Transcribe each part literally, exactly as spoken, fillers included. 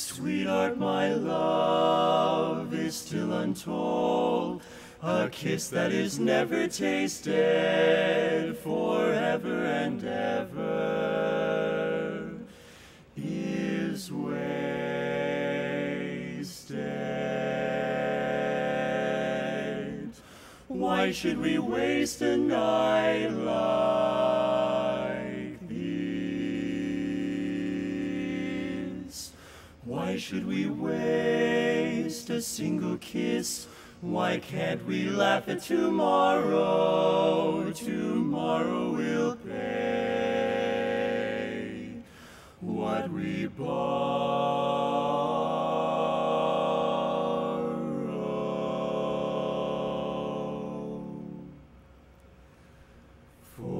Sweetheart, my love is still untold, a kiss that is never tasted, forever and ever is wasted. Why should we waste a night like this? Why should we waste a single kiss? Why can't we laugh at tomorrow? Tomorrow will pay what we borrow. For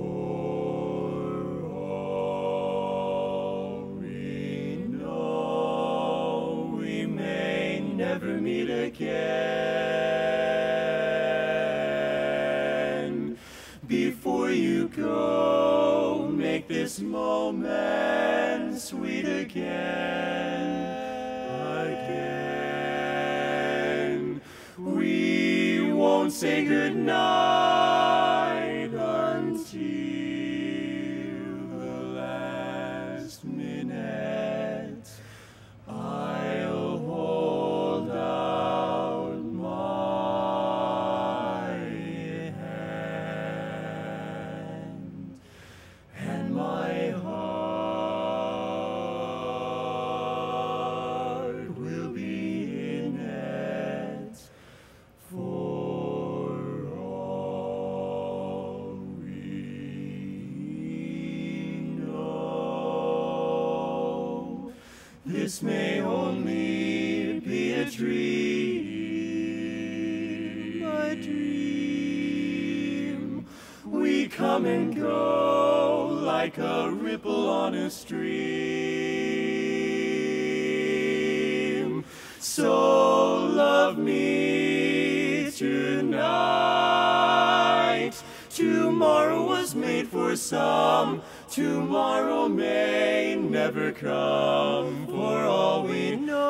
all we know, we may never meet again. Before you go, make this moment sweet again, again. We won't say goodnight until the last minute. I'll hold out my hand. My heart will be in it. For all we know, this may only be a dream, a dream. We come and go like a ripple on a stream. So love me tonight. Tomorrow was made for some. Tomorrow may never come. For all we know,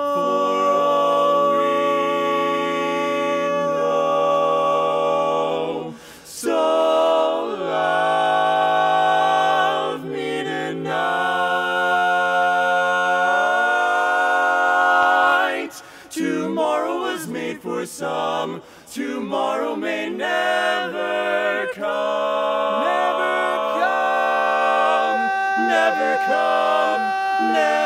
for all we know. So tomorrow was made for some. Tomorrow may never come. Never come. Never come. Never come.